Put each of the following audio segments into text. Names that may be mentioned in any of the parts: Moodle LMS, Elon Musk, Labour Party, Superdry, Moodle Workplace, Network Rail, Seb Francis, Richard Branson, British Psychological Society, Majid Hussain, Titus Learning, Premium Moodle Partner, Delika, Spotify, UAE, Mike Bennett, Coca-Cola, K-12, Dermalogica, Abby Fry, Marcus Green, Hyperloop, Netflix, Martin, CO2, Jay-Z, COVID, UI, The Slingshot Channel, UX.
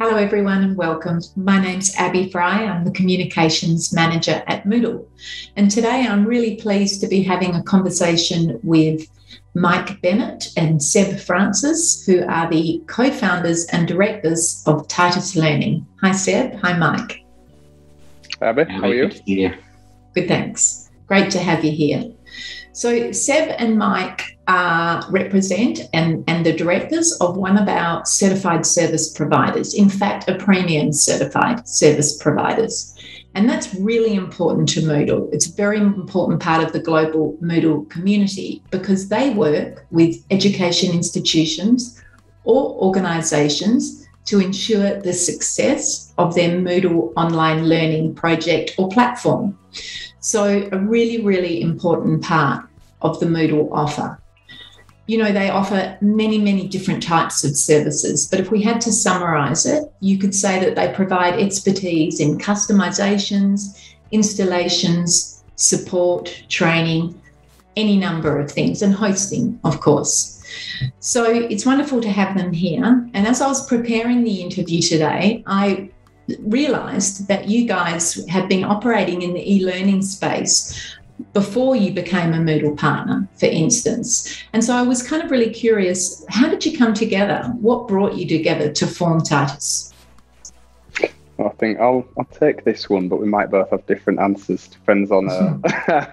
Hello everyone and welcome. My name's Abby Fry. I'm the Communications Manager at Moodle. And today I'm really pleased to be having a conversation with Mike Bennett and Seb Francis, who are the co-founders and directors of Titus Learning. Hi Seb, hi Mike. Abby, how are you? Good, thanks. Great to have you here. So Seb and Mike represent the directors of one of our certified service providers, in fact, a premium certified service providers. And that's really important to Moodle. It's a very important part of the global Moodle community because they work with education institutions or organisations to ensure the success of their Moodle online learning project or platform. So a really, really important part of the Moodle offer. You know, they offer many, many different types of services, but if we had to summarise it, you could say that they provide expertise in customisations, installations, support, training, any number of things, and hosting, of course. So it's wonderful to have them here. And as I was preparing the interview today, I realised that you guys have been operating in the e-learning space before you became a Moodle partner, for instance. And so I was kind of really curious, how did you come together? What brought you together to form Titus? I think I'll take this one, but we might both have different answers. Depends on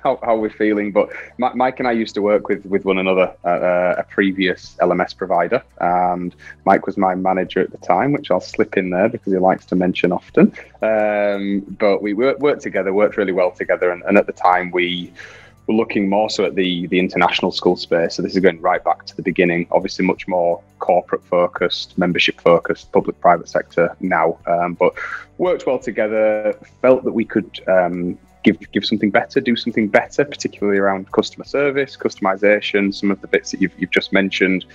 how we're feeling. But Mike and I used to work with one another at a previous LMS provider. And Mike was my manager at the time, which I'll slip in there because he likes to mention often. But we worked together, worked really well together. And at the time, we were looking more so at the international school space. So this is going right back to the beginning, obviously much more corporate-focused, membership-focused, public-private sector now, but worked well together, felt that we could give something better, do something better, particularly around customer service, customization, some of the bits that you've just mentioned.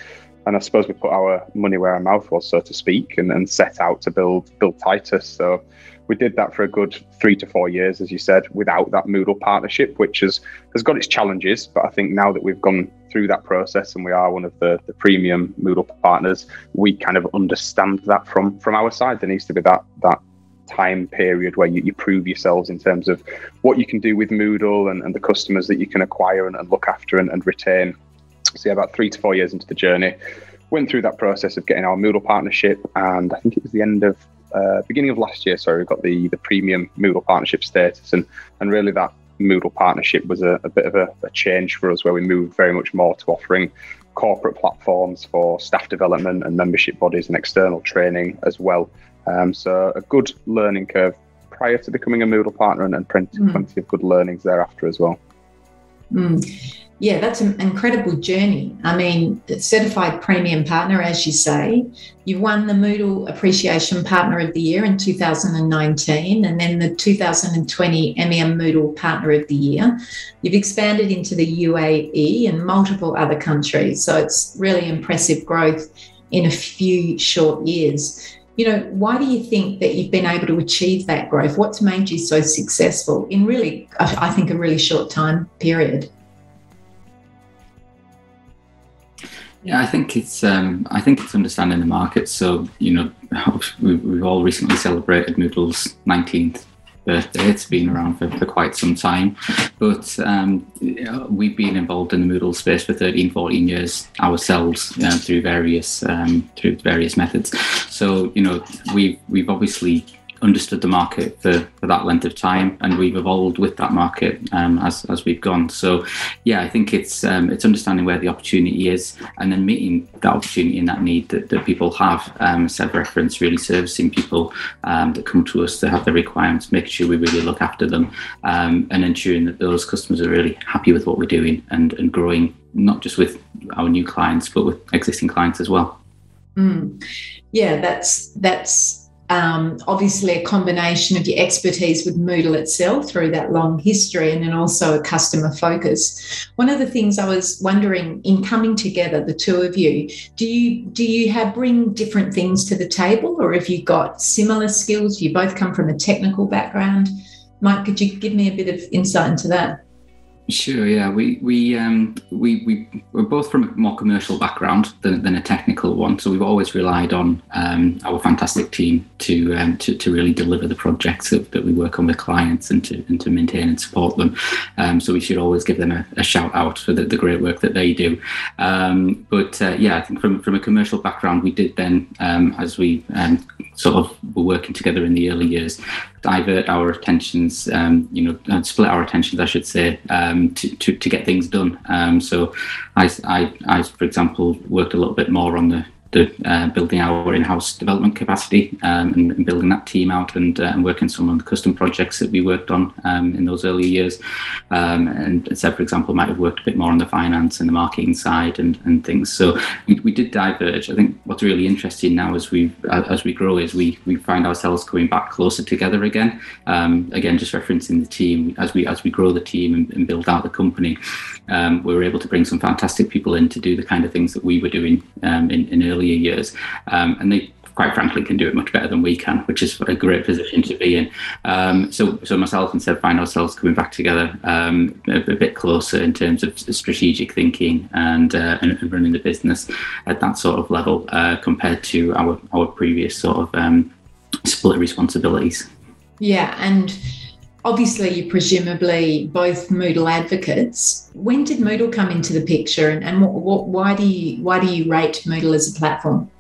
And I suppose we put our money where our mouth was, so to speak, and set out to build Titus. So we did that for a good 3 to 4 years, as you said, without that Moodle partnership, which has got its challenges. But I think now that we've gone through that process and we are one of the premium Moodle partners, we kind of understand that from our side. There needs to be that time period where you prove yourselves in terms of what you can do with Moodle and the customers that you can acquire and look after and retain. So yeah, about 3 to 4 years into the journey, went through that process of getting our Moodle partnership, and I think it was the beginning of last year, sorry, we got the premium Moodle partnership status, and really that Moodle partnership was a bit of a change for us, where we moved very much more to offering corporate platforms for staff development and membership bodies and external training as well. So a good learning curve prior to becoming a Moodle partner, and plenty of good learnings thereafter as well. Yeah, that's an incredible journey. I mean, certified premium partner, as you say. You won the Moodle Appreciation Partner of the Year in 2019, and then the 2020 MEM Moodle Partner of the Year. You've expanded into the UAE and multiple other countries. So it's really impressive growth in a few short years. You know, why do you think that you've been able to achieve that growth? What's made you so successful in really, I think, a really short time period? Yeah, I think it's understanding the market. So, you know, we've all recently celebrated Moodle's 19th birthday. It's been around for quite some time, but we've been involved in the Moodle space for 13-14 years ourselves, through various methods. So, you know, we've obviously understood the market for that length of time, and we've evolved with that market as we've gone. So yeah, I think it's understanding where the opportunity is, and then meeting that opportunity and that need that people have. Seb referenced really servicing people that come to us that have the requirements, making sure we really look after them, and ensuring that those customers are really happy with what we're doing and growing, not just with our new clients, but with existing clients as well. Yeah, that's obviously a combination of your expertise with Moodle itself through that long history, and then also a customer focus. One of the things I was wondering, in coming together, the two of you, do you have bring different things to the table, or have you got similar skills? You both come from a technical background. Mike, could you give me a bit of insight into that? Sure, yeah. We're both from a more commercial background than a technical one, so we've always relied on our fantastic team to really deliver the projects that we work on with clients and to maintain and support them. So we should always give them a shout out for the great work that they do. But I think from a commercial background, we did then, as we sort of were working together in the early years, divert our attentions, split our attentions, I should say, to get things done. So I, for example, worked a little bit more on the building our in-house development capacity and building that team out and working some on the custom projects that we worked on in those earlier years. And Seb, for example, might have worked a bit more on the finance and the marketing side and things. So we did diverge. I think what's really interesting now as we grow is we find ourselves coming back closer together again. Again, just referencing the team, as we grow the team and build out the company, we were able to bring some fantastic people in to do the kind of things that we were doing in early years, and they quite frankly can do it much better than we can, which is a great position to be in. So myself and Seb find ourselves coming back together a bit closer in terms of strategic thinking and running the business at that sort of level compared to our previous sort of split responsibilities. Yeah, and obviously you presumably both Moodle advocates. When did Moodle come into the picture, and why do you rate Moodle as a platform?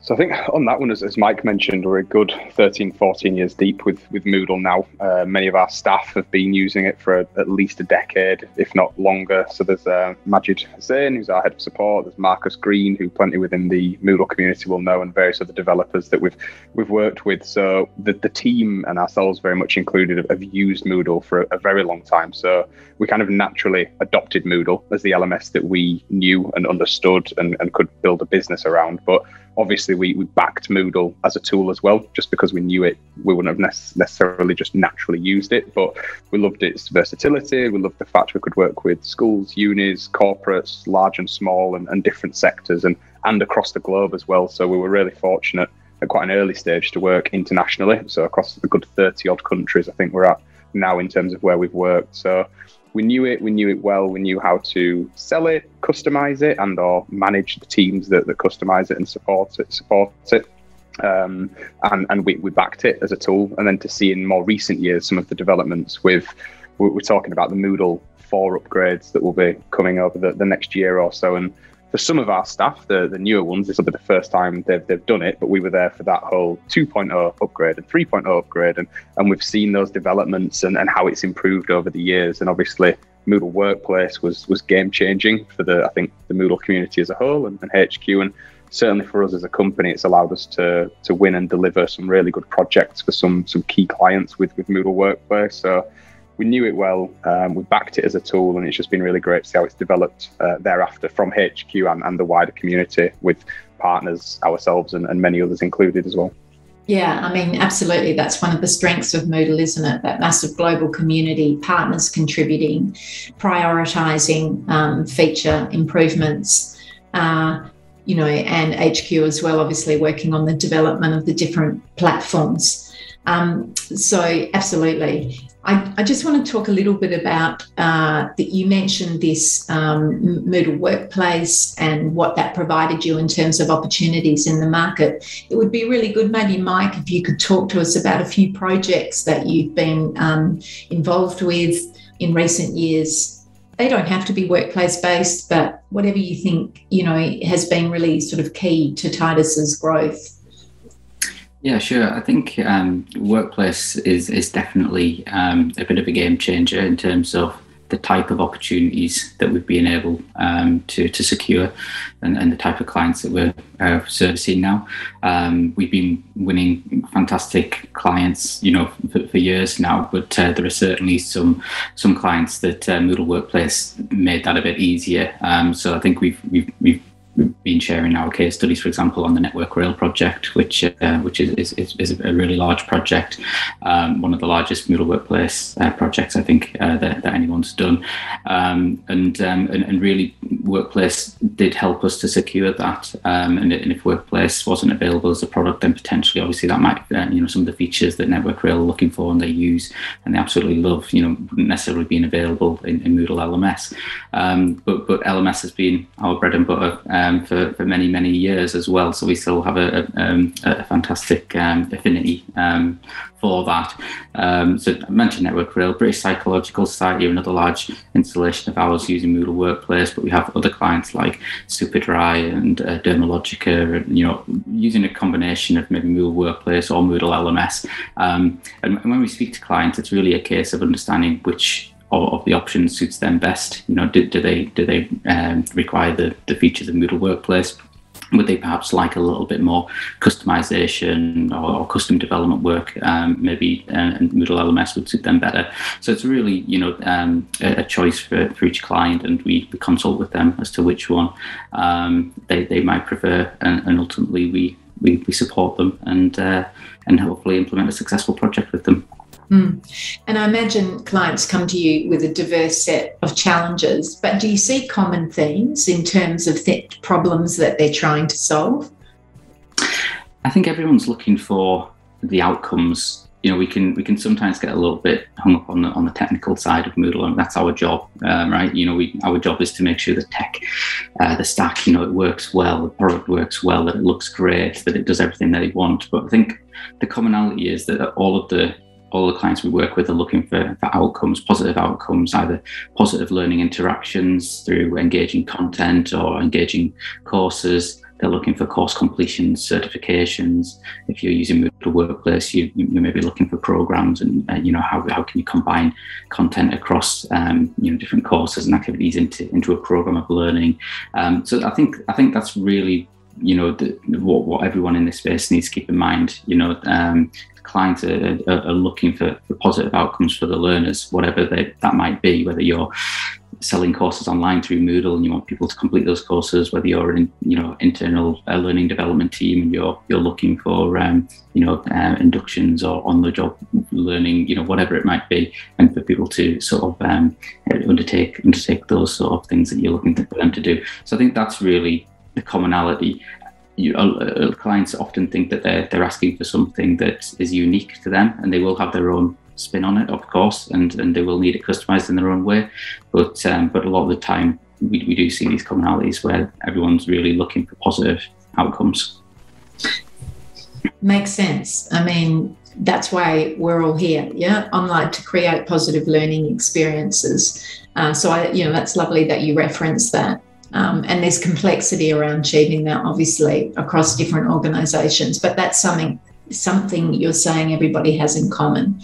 So I think on that one, as Mike mentioned, we're a good 13, 14 years deep with Moodle now. Many of our staff have been using it for at least a decade, if not longer. So there's Majid Hussain, who's our head of support. There's Marcus Green, who plenty within the Moodle community will know, and various other developers that we've worked with. So the team, and ourselves very much included, have used Moodle for a very long time. So we kind of naturally adopted Moodle as the LMS that we knew and understood and could build a business around. But obviously, we backed Moodle as a tool as well, just because we knew it. We wouldn't have necessarily just naturally used it, but we loved its versatility. We loved the fact we could work with schools, unis, corporates, large and small, and different sectors and across the globe as well. So we were really fortunate at quite an early stage to work internationally. So across the good 30 odd countries, I think we're at now in terms of where we've worked. So we knew it well, we knew how to sell it, customize it, and or manage the teams that customize it and support it. And we backed it as a tool. And then to see in more recent years, some of the developments we're talking about the Moodle 4 upgrades that will be coming over the next year or so. And for some of our staff, the newer ones, this will be the first time they've done it, but we were there for that whole 2.0 upgrade and 3.0 upgrade, and we've seen those developments and how it's improved over the years. And obviously Moodle Workplace was game changing for the Moodle community as a whole and HQ, and certainly for us as a company. It's allowed us to win and deliver some really good projects for some key clients with Moodle Workplace. So we knew it well, we backed it as a tool, and it's just been really great to see how it's developed thereafter from HQ and the wider community, with partners, ourselves and many others included as well. Yeah, I mean, absolutely. That's one of the strengths of Moodle, isn't it? That massive global community, partners contributing, prioritising feature improvements, and HQ as well, obviously working on the development of the different platforms. So absolutely. I just want to talk a little bit about that. You mentioned this Moodle Workplace and what that provided you in terms of opportunities in the market. It would be really good, maybe, Mike, if you could talk to us about a few projects that you've been involved with in recent years. They don't have to be workplace based, but whatever you think, has been really sort of key to Titus's growth. Yeah, sure. I think Workplace is definitely a bit of a game changer in terms of the type of opportunities that we've been able to secure and the type of clients that we're servicing now. We've been winning fantastic clients, for years now, but there are certainly some clients that Moodle Workplace made that a bit easier. So I think we've been sharing our case studies, for example, on the Network Rail project, which is a really large project, one of the largest Moodle Workplace projects I think that anyone's done, and really Workplace did help us to secure that. And if Workplace wasn't available as a product, then potentially, obviously, that might some of the features that Network Rail are looking for and they use and they absolutely love, wouldn't necessarily been available in Moodle LMS. But LMS has been our bread and butter for many years as well, so we still have a fantastic affinity for that. So I mentioned Network Rail, British Psychological Society, another large installation of ours using Moodle Workplace, but we have other clients like Superdry and Dermalogica, using a combination of maybe Moodle Workplace or Moodle LMS. And when we speak to clients, it's really a case of understanding which of the options suits them best. Do they require the features of Moodle Workplace? Would they perhaps like a little bit more customization or custom development work? Maybe Moodle LMS would suit them better. So it's really, a choice for each client, and we consult with them as to which one they might prefer, and ultimately we support them and hopefully implement a successful project with them. Mm. And I imagine clients come to you with a diverse set of challenges, but do you see common themes in terms of problems that they're trying to solve? I think everyone's looking for the outcomes. We can sometimes get a little bit hung up on the technical side of Moodle, and that's our job, right? Our job is to make sure the tech, the stack, it works well, the product works well, that it looks great, that it does everything they want. But I think the commonality is that all the clients we work with are looking for outcomes, positive outcomes, either positive learning interactions through engaging content or engaging courses. They're looking for course completions, certifications. If you're using Moodle Workplace, you may be looking for programs and how can you combine content across different courses and activities into a program of learning. So I think that's really what everyone in this space needs to keep in mind. Clients are looking for positive outcomes for the learners, whatever that might be, whether you're selling courses online through Moodle and you want people to complete those courses, whether you're in internal learning development team and you're looking for inductions or on the job learning, whatever it might be, and for people to sort of undertake those sort of things that you're looking for them to do. So I think that's really the commonality. Clients often think that they're asking for something that is unique to them, and they will have their own spin on it, of course, and they will need it customized in their own way. But a lot of the time, we do see these commonalities where everyone's really looking for positive outcomes. Makes sense. I mean, that's why we're all here, yeah? Online to create positive learning experiences. So that's lovely that you referenced that. And there's complexity around achieving that, obviously, across different organisations. But that's something you're saying everybody has in common.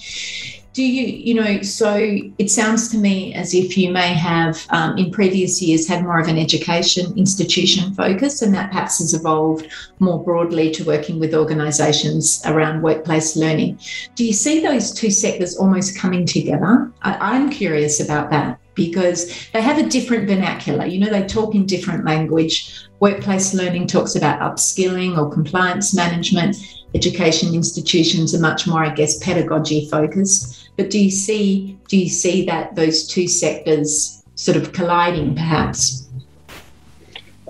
Do so it sounds to me as if you may have, in previous years, had more of an education institution focus, and that perhaps has evolved more broadly to working with organisations around workplace learning. Do you see those two sectors almost coming together? I'm curious about that, because they have a different vernacular. They talk in different language. Workplace learning talks about upskilling or compliance management. Education institutions are much more, I guess, pedagogy focused. But do you see that those two sectors sort of colliding, perhaps?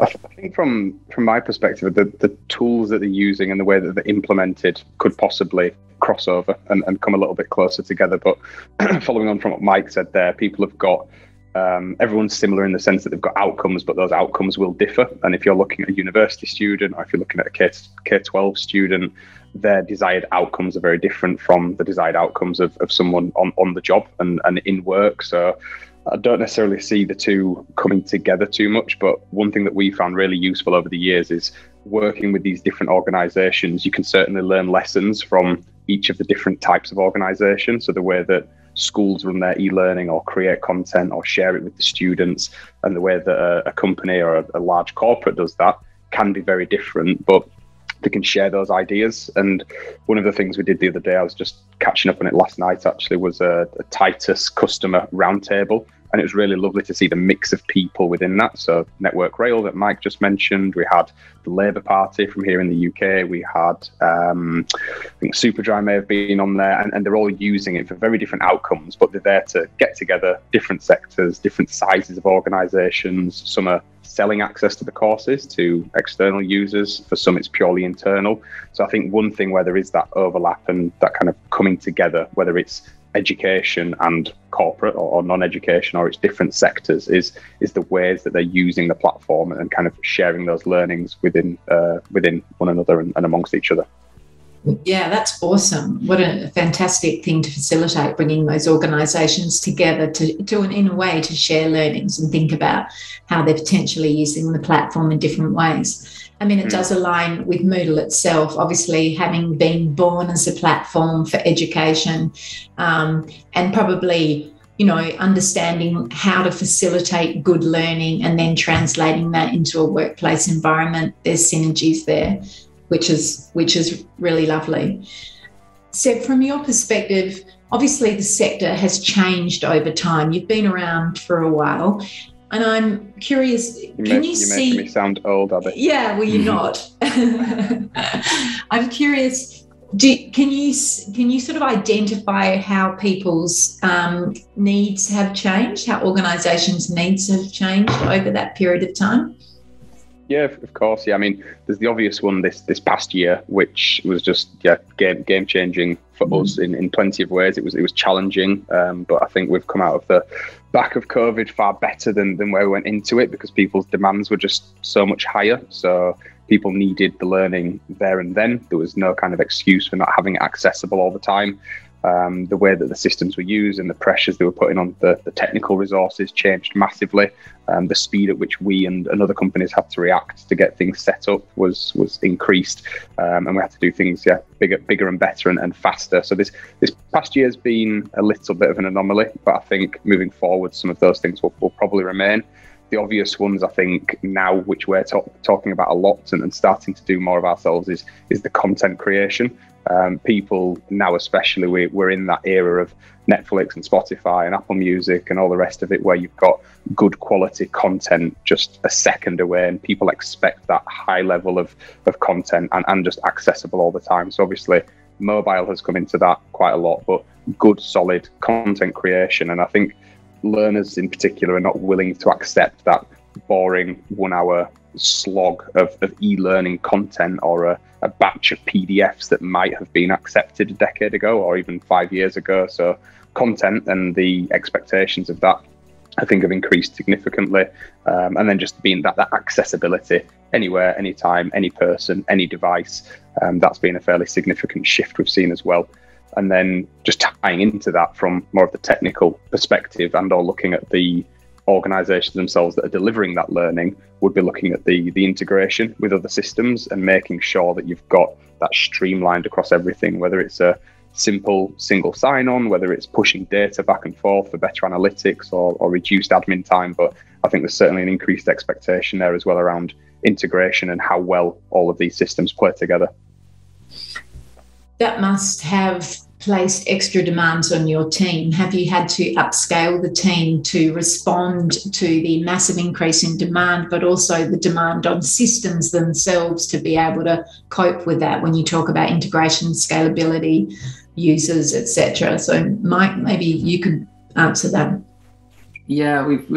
I think from my perspective, the tools that they're using and the way that they're implemented could possibly cross over and come a little bit closer together. But following on from what Mike said there, people have got, everyone's similar in the sense that they've got outcomes, but those outcomes will differ. And if you're looking at a university student, or if you're looking at a K-12 student, their desired outcomes are very different from the desired outcomes of someone on the job and in work. So I don't necessarily see the two coming together too much, but one thing that we found really useful over the years is working with these different organisations. You can certainly learn lessons from each of the different types of organisations. So the way that schools run their e-learning or create content or share it with the students, and the way that a company or a large corporate does that can be very different, but they can share those ideas. And one of the things we did the other day, I was just catching up on it last night actually, was a Titus customer roundtable. And it was really lovely to see the mix of people within that. So Network Rail that Mike just mentioned, we had the Labour Party from here in the UK, we had, I think Superdry may have been on there, and they're all using it for very different outcomes, but they're there to get together different sectors, different sizes of organisations. Some are selling access to the courses to external users, for some it's purely internal. So I think one thing where there is that overlap and that kind of coming together, whether it's education and corporate or non-education or its different sectors, is the ways that they're using the platform and kind of sharing those learnings within one another and amongst each other. Yeah, that's awesome. What a fantastic thing to facilitate, bringing those organisations together to in a way to share learnings and think about how they're potentially using the platform in different ways. I mean, it does align with Moodle itself, obviously having been born as a platform for education, and probably, you know, understanding how to facilitate good learning and then translating that into a workplace environment. There's synergies there, which is really lovely. So from your perspective, obviously the sector has changed over time. You've been around for a while, and I'm curious, you make me sound old, Abby. Yeah, well, you're not. I'm curious, can you sort of identify how people's needs have changed, how organisations' needs have changed over that period of time? Yeah, of course. Yeah, I mean, there's the obvious one this past year, which was just game changing for us in plenty of ways. It was challenging, but I think we've come out of the back of COVID far better than where we went into it, because people's demands were just so much higher. So people needed the learning there and then. There was no kind of excuse for not having it accessible all the time. The way that the systems were used and the pressures they were putting on the technical resources changed massively. The speed at which we and other companies had to react to get things set up was increased, and we had to do things bigger and better and faster. So this past year has been a little bit of an anomaly, but I think moving forward, some of those things will probably remain. The obvious ones, I think, now, which we're talking about a lot and starting to do more of ourselves, is the content creation. People now, especially, we're in that era of Netflix and Spotify and Apple Music and all the rest of it, where you've got good quality content just a second away, and people expect that high level of content and just accessible all the time. So obviously mobile has come into that quite a lot, but good solid content creation. And I think learners in particular are not willing to accept that boring 1 hour slog of e-learning content, or a batch of PDFs that might have been accepted a decade ago or even 5 years ago. So content and the expectations of that, I think, have increased significantly. And then just being that accessibility anywhere, anytime, any person, any device, that's been a fairly significant shift we've seen as well. And then just tying into that from more of the technical perspective, and or looking at the organisations themselves that are delivering that learning, would be looking at the integration with other systems and making sure that you've got that streamlined across everything, whether it's a simple single sign-on, whether it's pushing data back and forth for better analytics or reduced admin time. But I think there's certainly an increased expectation there as well around integration and how well all of these systems play together. That must have placed extra demands on your team. Have you had to upscale the team to respond to the massive increase in demand, but also the demand on systems themselves to be able to cope with that when you talk about integration, scalability, users, etc.? So, Mike, maybe you could answer that. Yeah, we've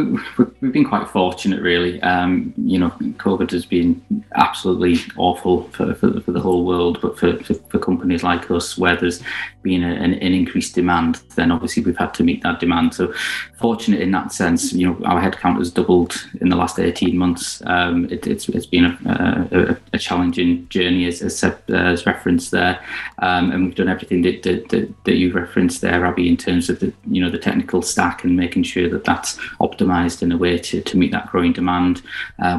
been quite fortunate, really. You know, COVID has been absolutely awful for the whole world, but for companies like us, where there's been an increased demand, then obviously we've had to meet that demand. So fortunate in that sense. You know, our headcount has doubled in the last 18 months. It's been a challenging journey, as Seb has referenced there, and we've done everything that you referenced there, Abby, in terms of the technical stack and making sure that that's optimised in a way to meet that growing demand.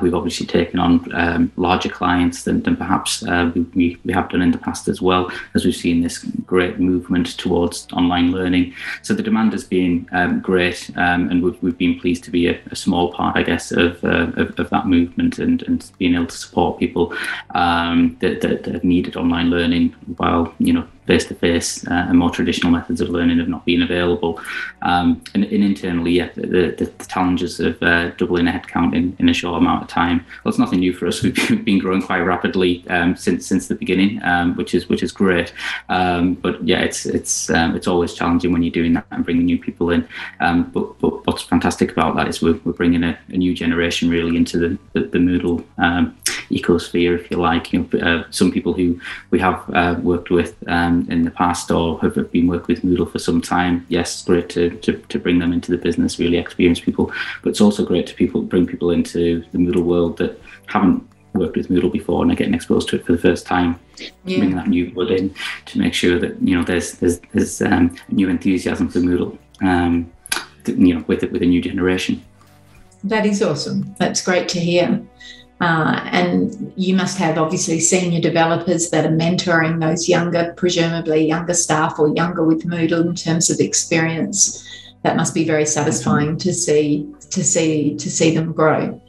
We've obviously taken on larger clients than perhaps we have done in the past as well, as we've seen this great movement towards online learning. So the demand has been great, and we've been pleased to be a small part, I guess, of that movement and being able to support people that have needed online learning while, face-to-face and more traditional methods of learning have not been available. And internally, the challenges of doubling a headcount in a short amount of time. Well, it's nothing new for us. We've been growing quite rapidly since the beginning, which is great. But yeah, it's always challenging when you're doing that and bringing new people in. But what's fantastic about that is we're bringing a new generation really into the Moodle ecosphere, if you like. You know, some people who we have worked with in the past or have been working with Moodle for some time. Yes, great to bring them into the business, really experienced people, but it's also great to bring people into the Moodle world that haven't worked with Moodle before and are getting exposed to it for the first time. Yeah. Bring that new blood in to make sure that, you know, there's new enthusiasm for Moodle, you know, with a new generation. That is awesome. That's great to hear. And you must have obviously senior developers that are mentoring those younger, presumably younger staff or younger with Moodle in terms of experience. That must be very satisfying to see them grow.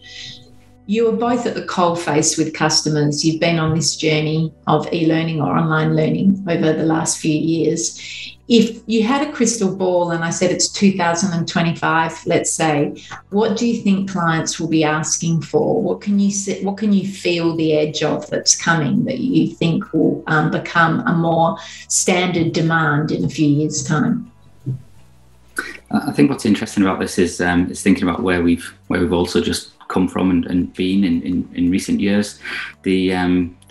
You are both at the coalface with customers. You've been on this journey of e-learning or online learning over the last few years. If you had a crystal ball and I said it's 2025, let's say, what do you think clients will be asking for? What can you feel the edge of that's coming that you think will become a more standard demand in a few years' time? I think what's interesting about this is thinking about where we've also just come from and been in recent years. The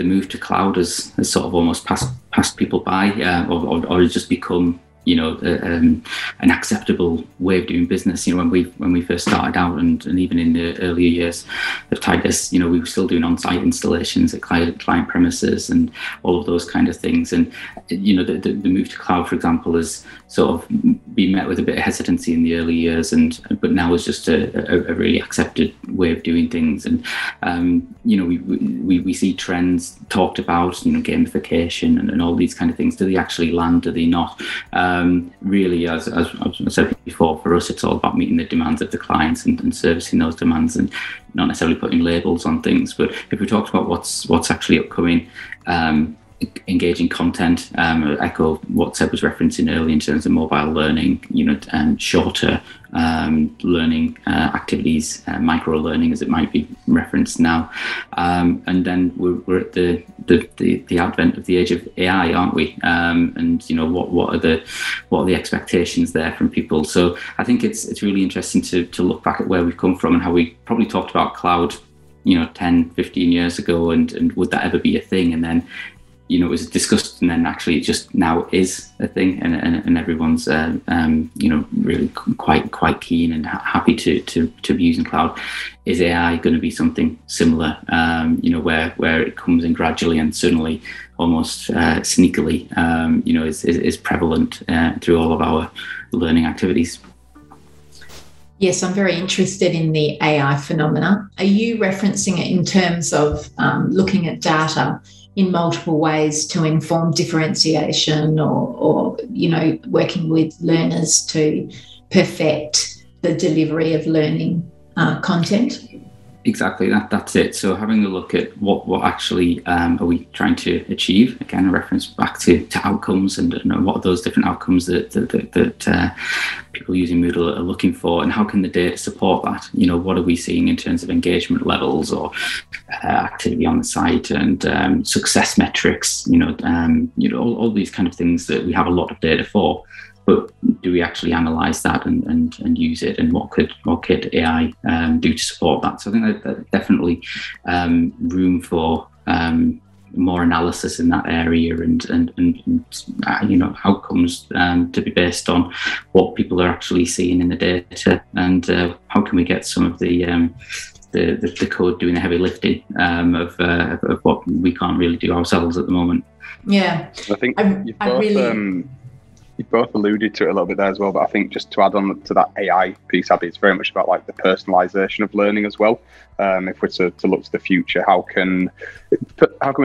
move to cloud has sort of almost passed people by, or has just become, you know, an acceptable way of doing business. You know, when we first started out and even in the earlier years of Titus, you know, we were still doing on-site installations at client premises and all of those kind of things. And, you know, the move to cloud, for example, has sort of been met with a bit of hesitancy in the early years, but now it's just a really accepted way of doing things. And, you know, we see trends talked about, you know, gamification and all these kind of things. Do they actually land? Do they not? Really, as I said before, for us, it's all about meeting the demands of the clients and servicing those demands and not necessarily putting labels on things. But if we talked about what's actually upcoming, engaging content, echo what Seb was referencing earlier in terms of mobile learning, you know, shorter learning activities, micro learning as it might be referenced now, and then we're at the advent of the age of AI, aren't we? And you know, what are the expectations there from people? So I think it's really interesting to look back at where we've come from and how we probably talked about cloud, you know, 10, 15 years ago, and would that ever be a thing? And then, you know, it was discussed, and then actually it just now is a thing, and everyone's you know, really quite keen and happy to be using cloud. Is AI going to be something similar? You know, where it comes in gradually and suddenly, almost sneakily, you know, is prevalent through all of our learning activities. Yes, I'm very interested in the AI phenomena. Are you referencing it in terms of looking at data in multiple ways to inform differentiation, or you know, working with learners to perfect the delivery of learning content? Exactly, that's it. So having a look at what actually are we trying to achieve? Again, a reference back to outcomes and what are those different outcomes that people using Moodle are looking for, and how can the data support that? You know, what are we seeing in terms of engagement levels or activity on the site and success metrics? You know, all these kind of things that we have a lot of data for. But do we actually analyse that and use it? And what could AI do to support that? So I think there's definitely room for more analysis in that area and you know, outcomes to be based on what people are actually seeing in the data, and how can we get some of the code doing the heavy lifting of what we can't really do ourselves at the moment. Yeah, I think you both alluded to it a little bit there as well, but I think just to add on to that AI piece, Abby, it's very much about like the personalisation of learning as well. If we're to look to the future, how can we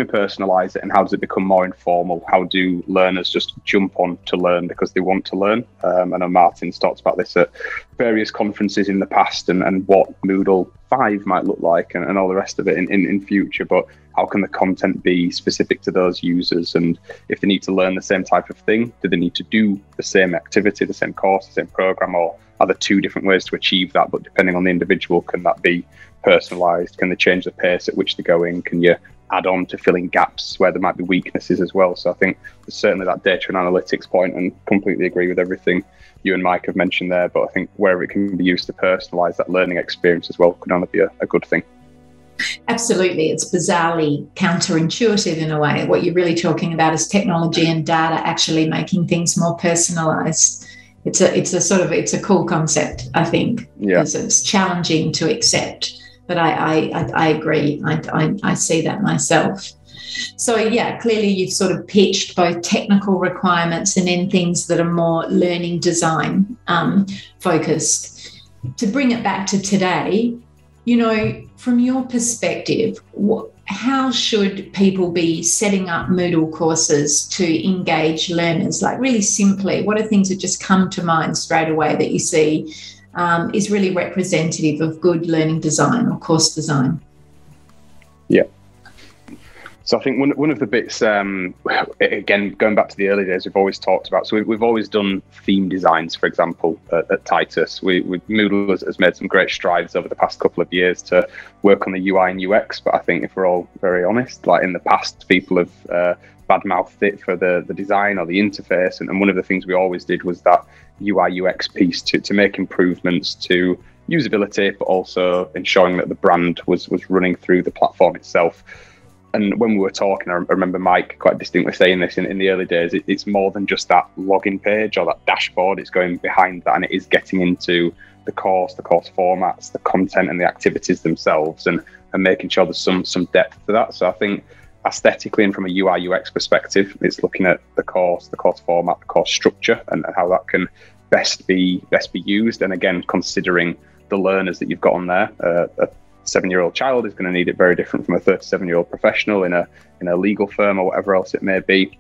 personalise it, and how does it become more informal? How do learners just jump on to learn because they want to learn? I know Martin's talked about this at various conferences in the past, and what Moodle 5 might look like and all the rest of it in future, but how can the content be specific to those users? And if they need to learn the same type of thing, do they need to do the same activity, the same course, the same program, or are there 2 different ways to achieve that? But depending on the individual, can that be personalized? Can they change the pace at which they're going? Can you add on to filling gaps where there might be weaknesses as well? So I think there's certainly that data and analytics point, and completely agree with everything you and Mike have mentioned there. But I think wherever it can be used to personalize that learning experience as well can only be a good thing. Absolutely. It's bizarrely counterintuitive in a way. What you're really talking about is technology and data actually making things more personalized. It's a cool concept, I think. Yeah. Because it's challenging to accept. But I agree. I see that myself. So, yeah, clearly you've sort of pitched both technical requirements and then things that are more learning design focused. To bring it back to today, you know, from your perspective, how should people be setting up Moodle courses to engage learners? Like really simply, what are things that just come to mind straight away that you see is really representative of good learning design or course design? Yeah. So I think one of the bits, again, going back to the early days, we've always talked about, so we've always done theme designs, for example, at Titus. Moodle has made some great strides over the past couple of years to work on the UI and UX, but I think if we're all very honest, like in the past, people have badmouthed it for the design or the interface, and one of the things we always did was that UI UX piece to make improvements to usability, but also ensuring that the brand was running through the platform itself. And when we were talking, I remember Mike quite distinctly saying this in the early days, it's more than just that login page or that dashboard. It's going behind that, and it is getting into the course formats, the content and the activities themselves, and making sure there's some depth to that. So I think aesthetically and from a UI UX perspective, it's looking at the course format, the course structure, and how that can best be used. And again, considering the learners that you've got on there, a 7-year-old child is going to need it very different from a 37-year-old professional in a legal firm or whatever else it may be.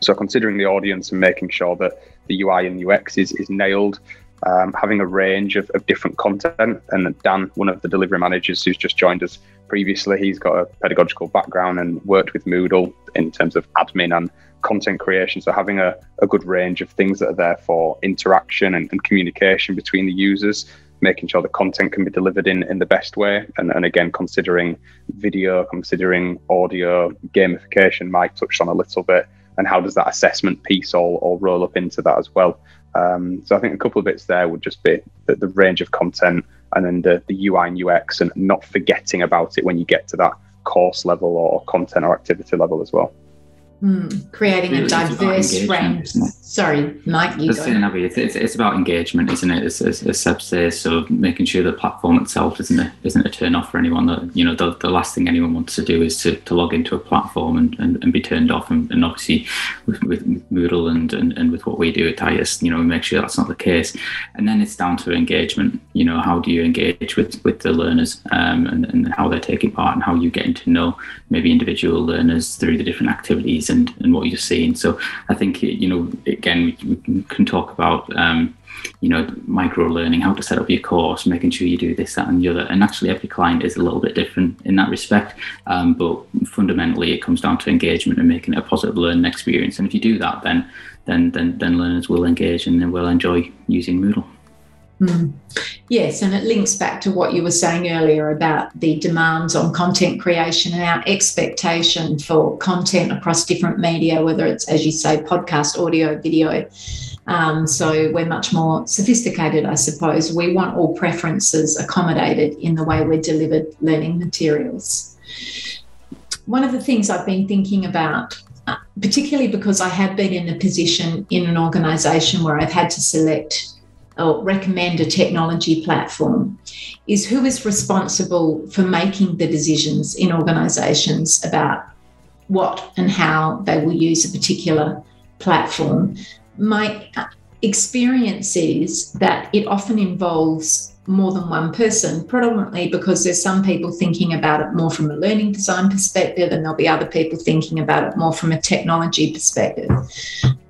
So considering the audience and making sure that the UI and UX is nailed, having a range of different content. And Dan, one of the delivery managers who's just joined us previously, he's got a pedagogical background and worked with Moodle in terms of admin and content creation. So having a good range of things that are there for interaction and communication between the users, making sure the content can be delivered in the best way. And again, considering video, considering audio, gamification, Mike touched on a little bit, and how does that assessment piece all roll up into that as well? So I think a couple of bits there would just be the range of content, and then the UI and UX, and not forgetting about it when you get to that course level or content or activity level as well. Creating a diverse range. Sorry, Mike, you go. It's about engagement, isn't it? As Seb says, so making sure the platform itself isn't a turn off for anyone. That, you know, the last thing anyone wants to do is to log into a platform and be turned off. And obviously, with Moodle and with what we do at Titus, you know, we make sure that's not the case. And then it's down to engagement. You know, how do you engage with the learners and how they're taking part, and how you getting to know maybe individual learners through the different activities. And what you're seeing. So I think, you know, again, we can talk about, you know, micro learning, how to set up your course, making sure you do this, that, and the other. And actually, every client is a little bit different in that respect. But fundamentally, it comes down to engagement and making it a positive learning experience. And if you do that, then learners will engage and they will enjoy using Moodle. Mm. Yes, and it links back to what you were saying earlier about the demands on content creation and our expectation for content across different media, whether it's, as you say, podcast, audio, video. So we're much more sophisticated, I suppose. We want all preferences accommodated in the way we're delivered learning materials. One of the things I've been thinking about, particularly because I have been in a position in an organisation where I've had to select or recommend a technology platform, is who is responsible for making the decisions in organisations about what and how they will use a particular platform. My experience is that it often involves more than one person, predominantly because there's some people thinking about it more from a learning design perspective, and there'll be other people thinking about it more from a technology perspective.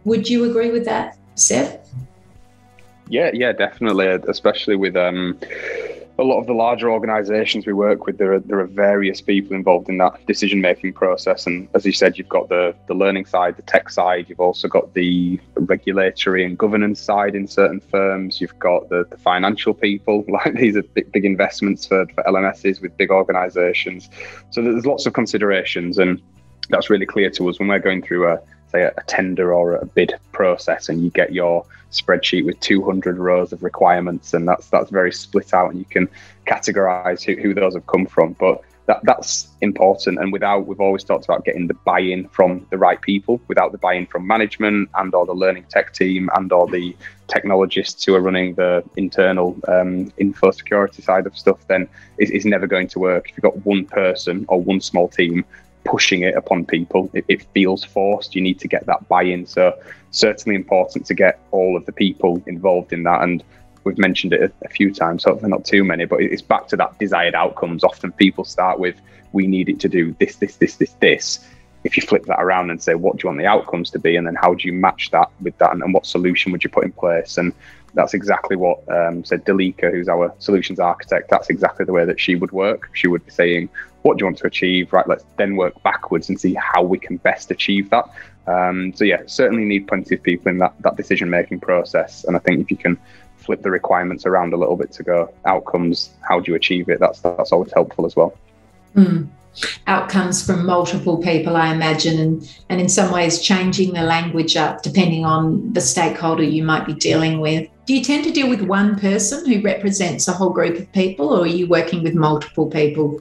Would you agree with that, Seb? Yeah, definitely, especially with a lot of the larger organisations we work with, there are various people involved in that decision-making process. And as you said, you've got the learning side, the tech side. You've also got the regulatory and governance side in certain firms. You've got the financial people. Like, these are big investments for LMSs with big organisations. So there's lots of considerations, and that's really clear to us when we're going through a tender or a bid process, and you get your spreadsheet with 200 rows of requirements, and that's very split out, and you can categorize who those have come from. But that's important, and we've always talked about getting the buy-in from the right people. Without the buy-in from management and or the learning tech team and or the technologists who are running the internal info security side of stuff, then it's never going to work. If you've got one person or one small team pushing it upon people, it feels forced. You need to get that buy-in, so certainly important to get all of the people involved in that. And we've mentioned it a few times, hopefully not too many, but it's back to that desired outcomes. Often people start with, we need it to do this, this, this, this, this. If you flip that around and say, what do you want the outcomes to be, and then how do you match that with that, and what solution would you put in place? And that's exactly what said Delika, who's our solutions architect. That's exactly the way that she would work. She would be saying, what do you want to achieve? Right, let's then work backwards and see how we can best achieve that. So yeah, certainly need plenty of people in that decision-making process. And I think if you can flip the requirements around a little bit to go outcomes, how do you achieve it? That's always helpful as well. Mm. Outcomes from multiple people, I imagine, and in some ways changing the language up depending on the stakeholder you might be dealing with. Do you tend to deal with one person who represents a whole group of people, or are you working with multiple people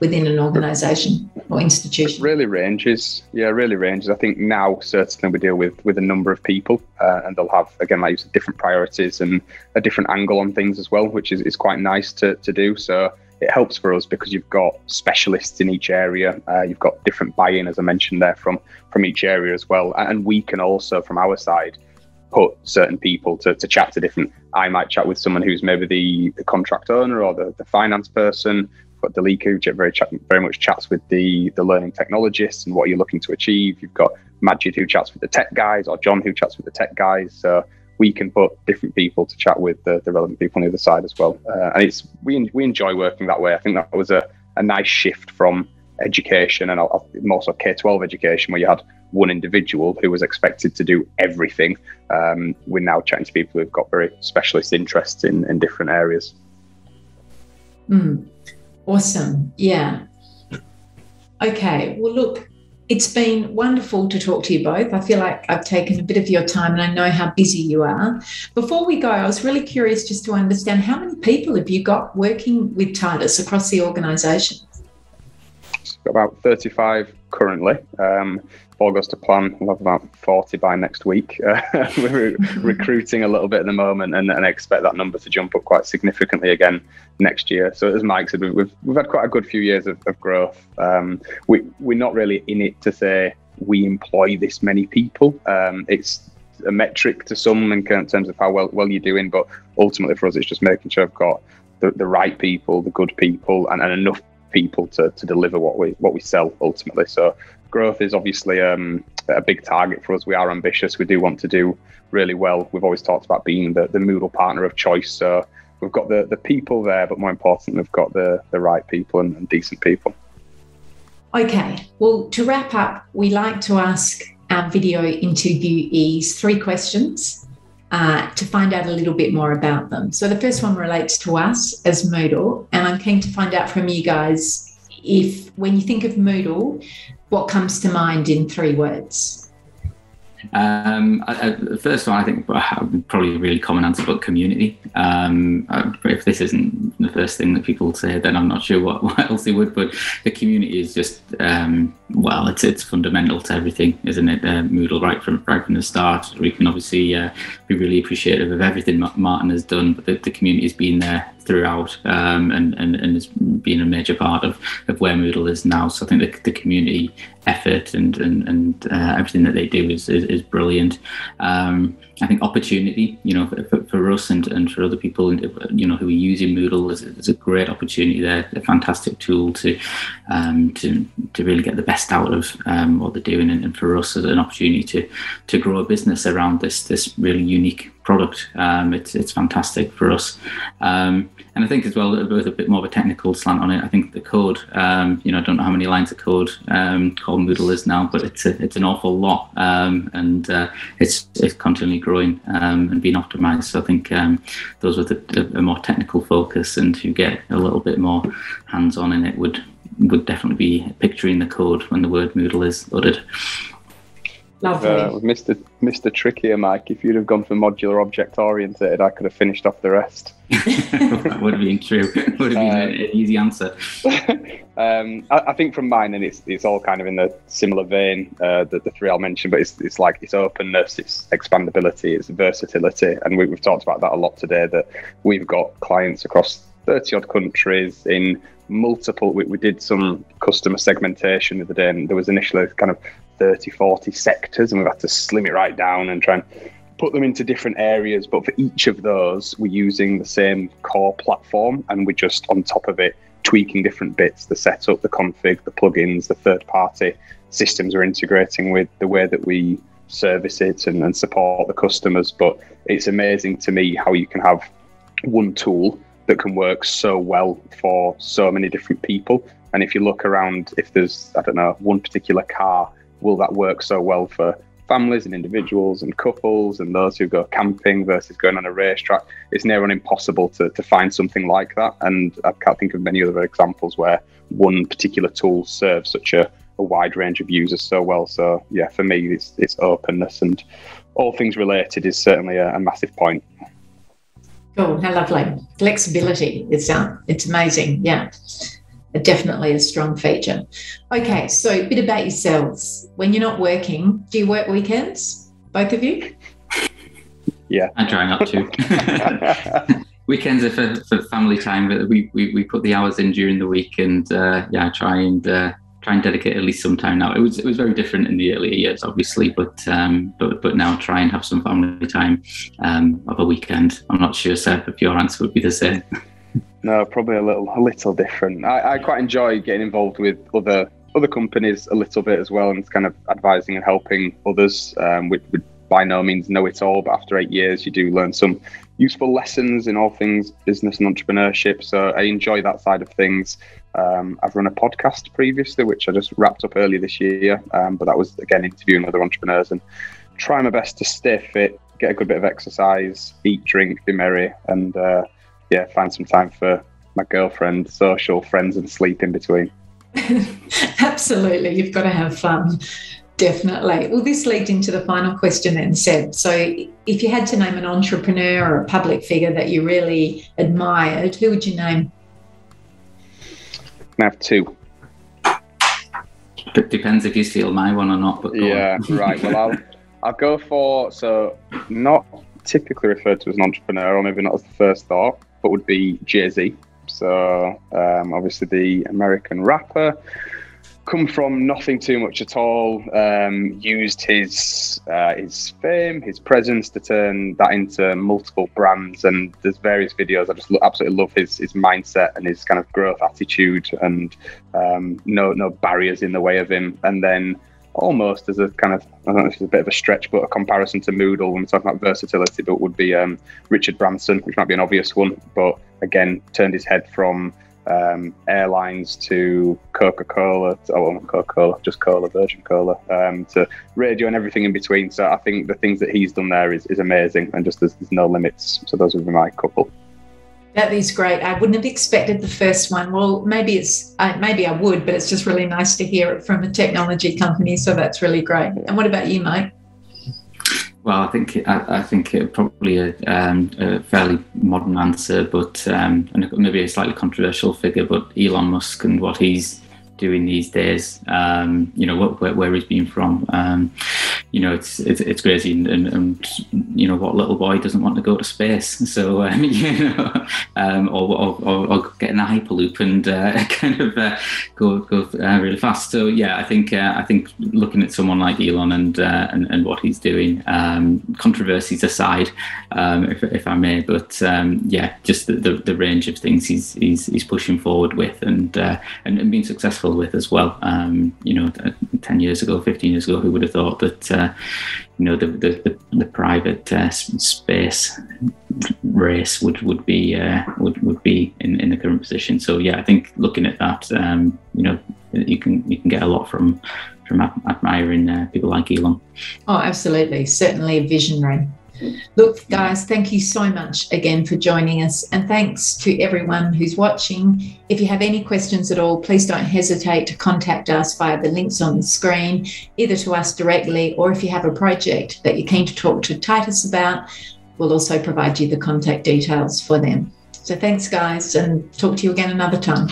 within an organisation or institution? Really ranges. I think now certainly we deal with a number of people, and they'll have, again, like you said, different priorities and a different angle on things as well, which is quite nice to do. So it helps for us because you've got specialists in each area. You've got different buy-in, as I mentioned there, from each area as well. And we can also, from our side, put certain people to chat to different. I might chat with someone who's maybe the contract owner or the finance person. We've got Delika, who very much chats with the learning technologists and what you're looking to achieve. You've got Majid, who chats with the tech guys, or John, who chats with the tech guys. So we can put different people to chat with the relevant people on the other side as well. And we enjoy working that way. I think that was a nice shift from education, and more so K-12 education, where you had one individual who was expected to do everything. We're now chatting to people who've got very specialist interests in different areas. Mm. Awesome. Yeah. Okay. Well, look, it's been wonderful to talk to you both. I feel like I've taken a bit of your time, and I know how busy you are. Before we go, I was really curious just to understand, how many people have you got working with Titus across the organisation? About 35 currently. If all goes to plan, we'll have about 40 by next week. We're recruiting a little bit at the moment, and expect that number to jump up quite significantly again next year. So as Mike said, we've had quite a good few years of growth. We're not really in it to say we employ this many people. It's a metric to some in terms of how well you're doing, but ultimately for us it's just making sure I've got the right people, the good people, and enough people to deliver what we sell ultimately. So growth is obviously a big target for us. We are ambitious. We do want to do really well. We've always talked about being the Moodle partner of choice. So we've got the people there, but more importantly, we've got the right people and decent people. Okay. Well, to wrap up, we like to ask our video interviewees 3 questions to find out a little bit more about them. So the first one relates to us as Moodle, and I'm keen to find out from you guys, if when you think of Moodle, what comes to mind in 3 words? The first one, I think, probably a really common answer, but community. If this isn't the first thing that people say, then I'm not sure what else they would, but the community is just, it's fundamental to everything, isn't it? Moodle right from the start. We can obviously be really appreciative of everything Martin has done, but the community has been there throughout, and has been a major part of where Moodle is now. So I think the community effort and everything that they do is brilliant. I think opportunity, for us and for other people, who are using Moodle, is a great opportunity there. A fantastic tool to really get the best out of what they're doing, and for us as an opportunity to grow a business around this really unique product. It's fantastic for us. And I think as well, with a bit more of a technical slant on it, I think the code, I don't know how many lines of code called Moodle is now, but it's an awful lot. It's continually growing and being optimized. So I think those with a more technical focus and who get a little bit more hands-on in it would definitely be picturing the code when the word Moodle is uttered. Lovely. Mr. Trickier, Mike, if you'd have gone for modular object oriented, I could have finished off the rest. That would have been true. Would have been an easy answer. I think from mine, and it's all kind of in the similar vein that the three I'll mention, but it's like it's openness, it's expandability, it's versatility, and we've talked about that a lot today. That we've got clients across 30 odd countries in multiple. We did some customer segmentation the other day, and there was initially kind of 30-40 sectors, and we've had to slim it right down and try and put them into different areas, but for each of those we're using the same core platform, and we're just on top of it tweaking different bits: the setup, the config, the plugins, the third-party systems we're integrating with, the way that we service it and support the customers. But it's amazing to me how you can have one tool that can work so well for so many different people. And if you look around, if there's, I don't know, one particular car, will that work so well for families and individuals and couples and those who go camping versus going on a racetrack? It's near on impossible to find something like that. And I can't think of many other examples where one particular tool serves such a wide range of users so well. So yeah, for me, it's openness and all things related is certainly a massive point. Cool, how lovely. Flexibility is down. It's amazing, yeah. Definitely a strong feature. Okay, so a bit about yourselves. When you're not working, do you work weekends, both of you? Yeah, I try not to. Weekends are for family time, but we put the hours in during the week, and try and dedicate at least some time now. It was very different in the earlier years, obviously, but now try and have some family time of a weekend. I'm not sure, Seb, if your answer would be the same. No, probably a little different. I quite enjoy getting involved with other companies a little bit as well, and kind of advising and helping others. We by no means know it all, but after 8 years, you do learn some useful lessons in all things business and entrepreneurship. So I enjoy that side of things. I've run a podcast previously, which I just wrapped up earlier this year, but that was again interviewing other entrepreneurs and trying my best to stay fit, get a good bit of exercise, eat, drink, be merry, and find some time for my girlfriend, social, friends, and sleep in between. Absolutely. You've got to have fun. Definitely. Well, this leads into the final question then, Seb. So if you had to name an entrepreneur or a public figure that you really admired, who would you name? I have two. It depends if you steal my one or not. But yeah, right. Well, I'll go for, so not typically referred to as an entrepreneur, or maybe not as the first thought, but would be Jay-Z. So obviously the American rapper, come from nothing too much at all, used his fame, his presence to turn that into multiple brands. And there's various videos. I just absolutely love his mindset and his kind of growth attitude, and no barriers in the way of him. And then almost as a kind of, I don't know if it's a bit of a stretch, but a comparison to Moodle when we're talking about versatility, but would be Richard Branson, which might be an obvious one, but again, turned his head from airlines to Coca-Cola, just Cola, Virgin Cola, to radio and everything in between. So I think the things that he's done there is amazing, and just there's no limits. So those would be my couple. That is great. I wouldn't have expected the first one. Well, maybe I would, but it's just really nice to hear it from a technology company. So that's really great. And what about you, Mike? Well, I think probably a fairly modern answer, but and maybe a slightly controversial figure, but Elon Musk and what he's doing these days, where he's been from, it's crazy, and what little boy doesn't want to go to space? So or get an hyperloop and go really fast. So yeah, I think looking at someone like Elon and what he's doing, controversies aside, if I may, but just the range of things he's pushing forward with and being successful with as well. 10 years ago, 15 years ago, who would have thought that the private space race would be in the current position. So yeah, I think looking at that, you can get a lot from admiring people like Elon. Oh, absolutely, certainly a visionary. Look, guys, thank you so much again for joining us, and thanks to everyone who's watching. If you have any questions at all, please don't hesitate to contact us via the links on the screen, either to us directly, or if you have a project that you're keen to talk to Titus about, we'll also provide you the contact details for them. So thanks, guys, and talk to you again another time.